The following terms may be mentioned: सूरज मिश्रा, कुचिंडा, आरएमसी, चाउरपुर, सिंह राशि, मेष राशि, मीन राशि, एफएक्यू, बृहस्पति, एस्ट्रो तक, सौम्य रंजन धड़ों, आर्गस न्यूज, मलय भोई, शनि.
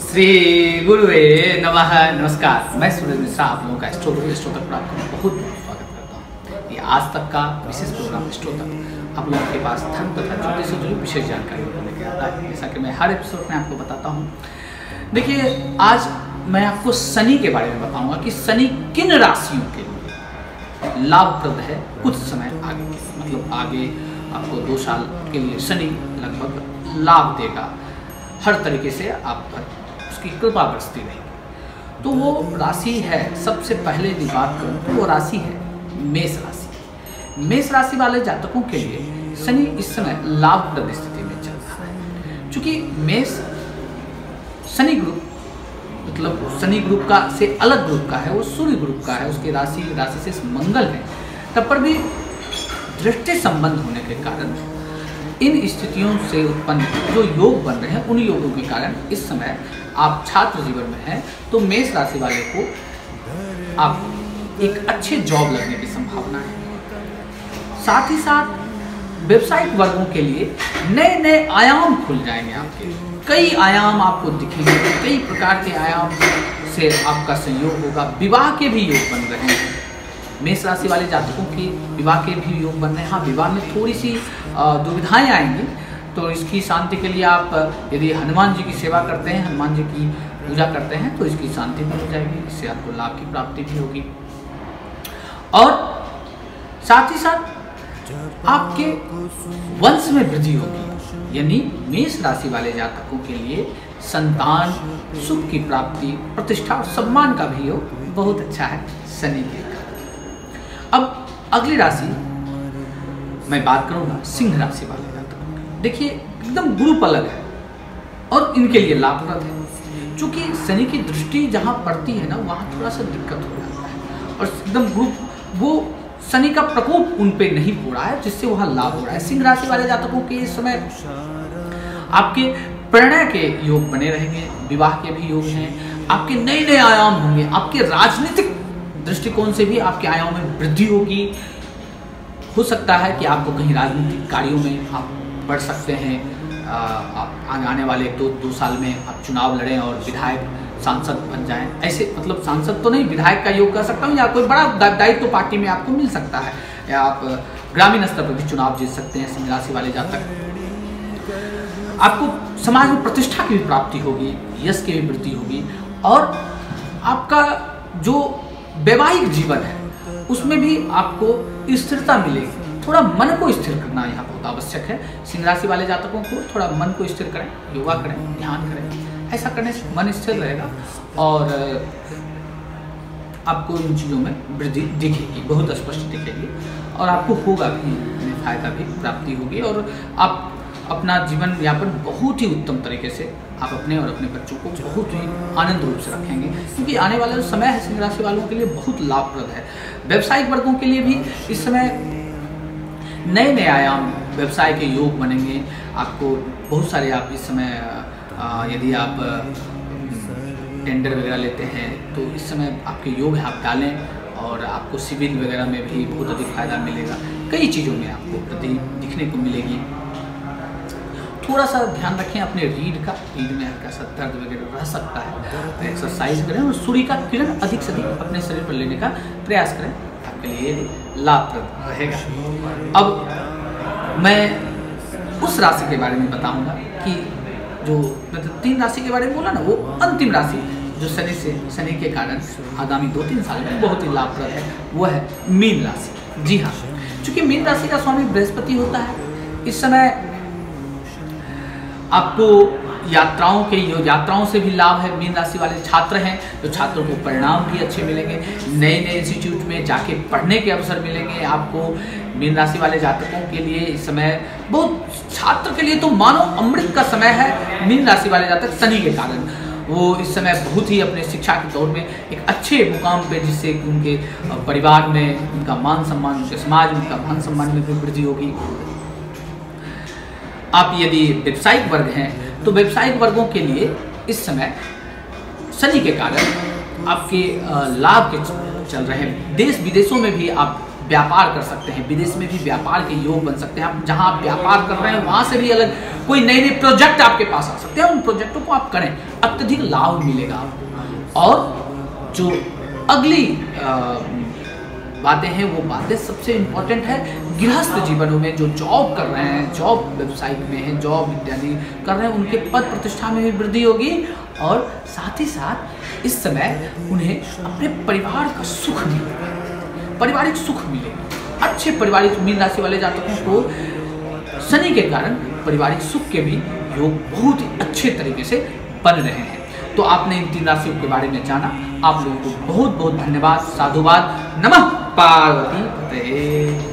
श्री गुरुवे नमः। नमस्कार, मैं सूरज मिश्रा आप लोगों का एस्ट्रो तक प्राप्त करूँ बहुत बहुत स्वागत करता हूँ। ये आज तक का विशेष प्रोग्राम एस्ट्रो तक आप लोगों के पास धन तथा ज्योतिष से जुड़ी विशेष जानकारी होने के आता है, जैसा कि मैं हर एपिसोड में आपको बताता हूँ। देखिए, आज मैं आपको शनि के बारे में बताऊँगा कि शनि किन राशियों के लिए लाभप्रद है कुछ समय आगे, मतलब आगे आपको 2 साल के लिए शनि लगभग लाभ देगा, हर तरीके से आप पर उसकी कृपा बरसती रहेगी। तो वो राशि है, सबसे पहले यदि बात करूँ तो वो राशि है मेष राशि। मेष राशि वाले जातकों के लिए शनि इस समय लाभप्रद स्थिति में चल रहा है, चूँकि मेष शनि ग्रुप, मतलब शनि ग्रुप का से अलग ग्रुप का है, वो सूर्य ग्रुप का है, उसकी राशि से मंगल है, तब पर भी दृष्टि संबंध होने के कारण इन स्थितियों से उत्पन्न जो योग बन रहे हैं, उन योगों के कारण इस समय आप छात्र जीवन में हैं तो मेष राशि वाले को आप एक अच्छे जॉब लगने की संभावना है। साथ ही साथ व्यावसायिक वर्गों के लिए नए नए आयाम खुल जाएंगे, आपके कई आयाम आपको दिखेंगे, कई प्रकार के आयाम से आपका सहयोग होगा। विवाह के भी योग बन रहे हैं मेष राशि वाले जातकों की, विवाह के भी योग बन रहे हैं। हाँ, विवाह में थोड़ी सी दुविधाएं आएंगी, तो इसकी शांति के लिए आप यदि हनुमान जी की सेवा करते हैं, हनुमान जी की पूजा करते हैं तो इसकी शांति भी हो जाएगी, इससे आपको लाभ की प्राप्ति भी होगी। और साथ ही साथ आपके वंश में वृद्धि होगी, यानी मेष राशि वाले जातकों के लिए संतान सुख की प्राप्ति, प्रतिष्ठा और सम्मान का भी योग बहुत अच्छा है शनि के। अब अगली राशि मैं बात करूंगा सिंह राशि वाले जातकों की। देखिए, एकदम ग्रुप अलग है और इनके लिए लाभप्रद है, चूँकि शनि की दृष्टि जहाँ पड़ती है ना, वहाँ थोड़ा सा दिक्कत हो जाता है और एकदम ग्रुप वो शनि का प्रकोप उन पे नहीं हो रहा है, जिससे वहाँ लाभ हो रहा है। सिंह राशि वाले जातकों के इस समय आपके प्रणय के योग बने रहेंगे, विवाह के भी योग हैं, आपके नए नए आयाम होंगे, आपके राजनीतिक दृष्टिकोण से भी आपके आयों में वृद्धि होगी। हो सकता है कि आपको कहीं राजनीतिक कार्यों में आप बढ़ सकते हैं, आप आने वाले 2 साल में आप चुनाव लड़ें और विधायक सांसद बन जाएं, ऐसे मतलब सांसद तो नहीं, विधायक का योग कर सकता हूँ, या कोई बड़ा दायित्व तो पार्टी में आपको मिल सकता है, या आप ग्रामीण स्तर पर भी चुनाव जीत सकते हैं। सिंह राशि वाले जातक आपको समाज में प्रतिष्ठा की भी प्राप्ति होगी, यश की भी वृद्धि होगी और आपका जो वैवाहिक जीवन है उसमें भी आपको स्थिरता मिलेगी। थोड़ा मन को स्थिर करना यहाँ बहुत आवश्यक है। सिंह राशि वाले जातकों को थोड़ा मन को स्थिर करें, योगा करें, ध्यान करें, ऐसा करने से मन स्थिर रहेगा और आपको इन चीज़ों में वृद्धि दिखेगी, बहुत स्पष्ट दिखेगी और आपको होगा भी, फायदा भी प्राप्ति होगी और आप अपना जीवन यापन बहुत ही उत्तम तरीके से आप अपने और अपने बच्चों को बहुत ही आनंद रूप से रखेंगे, क्योंकि आने वाला जो समय है सिंह राशि वालों के लिए बहुत लाभप्रद है। व्यावसायिक वर्गों के लिए भी इस समय नए नए आयाम, व्यवसाय के योग बनेंगे, आपको बहुत सारे आप इस समय यदि आप टेंडर वगैरह लेते हैं तो इस समय आपके योग आप डालें और आपको सिविल वगैरह में भी बहुत अधिक फायदा मिलेगा, कई चीज़ों में आपको वृद्धि दिखने को मिलेगी। थोड़ा सा ध्यान रखें अपने रीढ़ का, रीढ़ में हल्का सा दर्द वगैरह रह सकता है, एक्सरसाइज करें और सूर्य का किरण अधिक से अधिक अपने शरीर पर लेने का प्रयास करें, आपके लिए लाभप्रद रहेगा। अब मैं उस राशि के बारे में बताऊंगा कि जो मतलब 3 राशि के बारे में बोला ना, वो अंतिम राशि जो शनि के कारण आगामी 2-3 साल में बहुत ही लाभप्रद है, वो है मीन राशि। जी हाँ, चूँकि मीन राशि का स्वामी बृहस्पति होता है, इस समय आपको यात्राओं के यात्राओं से भी लाभ है। मीन राशि वाले छात्र हैं तो छात्रों को परिणाम भी अच्छे मिलेंगे, नए नए इंस्टीट्यूट में जाके पढ़ने के अवसर मिलेंगे आपको। मीन राशि वाले जातकों के लिए इस समय बहुत, छात्र के लिए तो मानो अमृत का समय है। मीन राशि वाले जातक शनि के कारण वो इस समय बहुत ही अपने शिक्षा के दौर में एक अच्छे मुकाम पे, जिससे उनके परिवार में उनका मान सम्मान, उनके समाज उनका मान सम्मान में भी वृद्धि होगी। आप यदि व्यावसायिक वर्ग हैं तो व्यावसायिक वर्गों के लिए इस समय शनि के कारण आपके लाभ के चल रहे हैं। देश विदेशों में भी आप व्यापार कर सकते हैं, विदेश में भी व्यापार के योग बन सकते हैं। आप जहां आप व्यापार कर रहे हैं वहां से भी अलग कोई नए नए प्रोजेक्ट आपके पास आ सकते हैं, उन प्रोजेक्टों को आप करें, अत्यधिक लाभ मिलेगा आपको। और जो अगली बातें हैं वो बातें सबसे इम्पोर्टेंट है गृहस्थ जीवनों में, जो जॉब कर रहे हैं, जॉब व्यवसाय में हैं, जॉब इत्यादि कर रहे हैं, उनके पद प्रतिष्ठा में भी वृद्धि होगी। और साथ ही साथ इस समय उन्हें अपने परिवार का सुख मिलेगा, पारिवारिक सुख मिलेगा। अच्छे पारिवारिक मीन राशि वाले जातकों को शनि के कारण पारिवारिक सुख के भी योग बहुत ही अच्छे तरीके से बन रहे हैं। तो आपने इन तीन राशियों के बारे में जाना। आप लोगों को बहुत बहुत धन्यवाद, साधुवाद, नमः पार्वती पते।